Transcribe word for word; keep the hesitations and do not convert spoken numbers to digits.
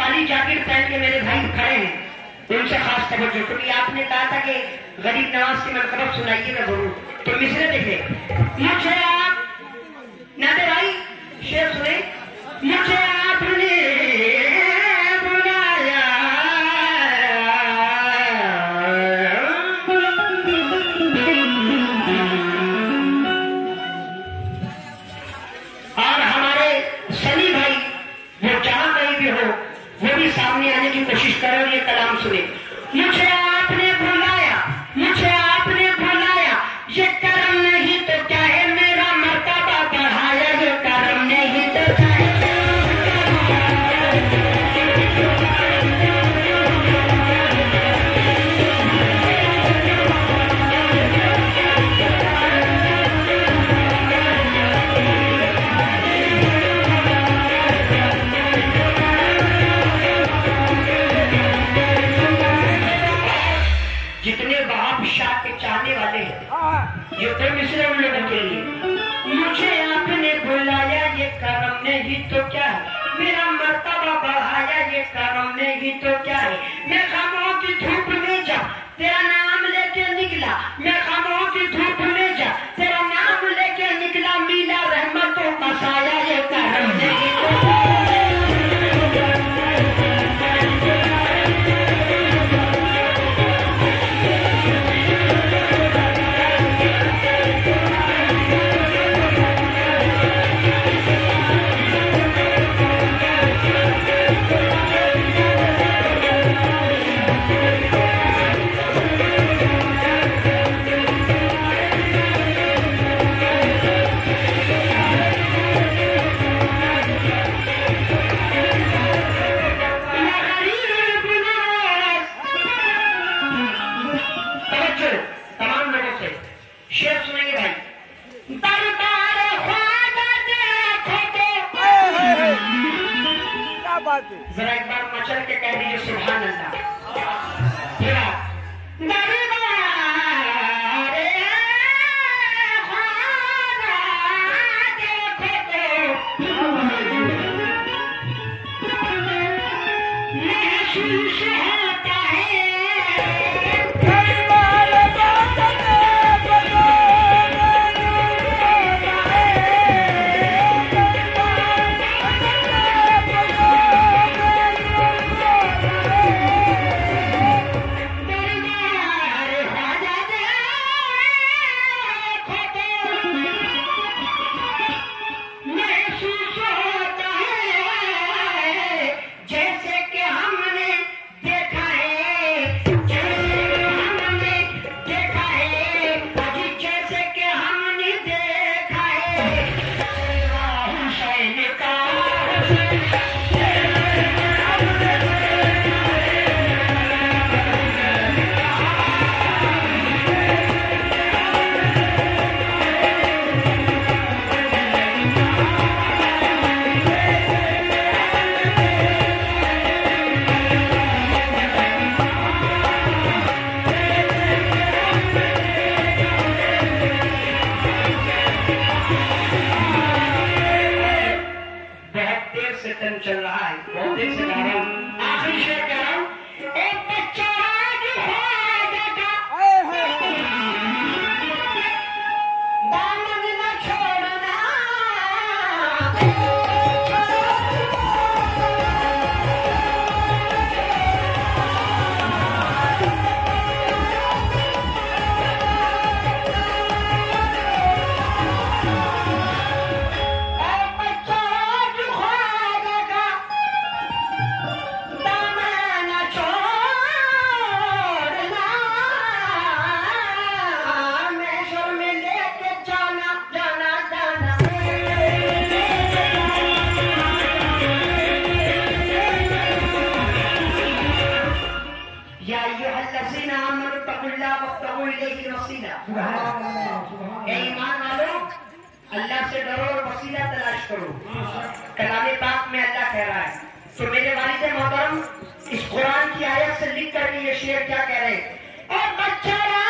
काली jacket पहन के मेरे भाई खड़े हैं, तो उनसे खास तवज्जो। कभी आपने कहा था कि गरीब नवाज की मनकबत सुनाइए ना जरूर, तो मिसरे देखे मुझे आप नादे भाई शेर सुने। मुझे आपने बुलाया और हमारे सनी भाई वो जहां कहीं भी हो वो भी सामने आने की कोशिश करें और ये कलाम सुने। मुझे आपने बुलाया, मुझे आपने बुलाया, ये कर्म नहीं तो क्या है, मेरा मर्तबा बढ़ाया, ये कर्म नहीं तो क्या तो क्या है। मैं खामों की धूप में जा तेरा नाम लेके निकला, मैं खामों की धूप में जा तेरा नाम लेके निकला, मिला रहमतों का साया, ये करम नहीं तो क्या। जरा एक बार मचल के कह दीजिए सुभान अल्लाह। अल्लाह से डरो और वसीला तलाश करो। कलामे पाक में अल्लाह कह रहा है तो मेरे वालिद मोहतरम इस कुरान की आयत से लिख कर ये शेर क्या कह रहे हैं।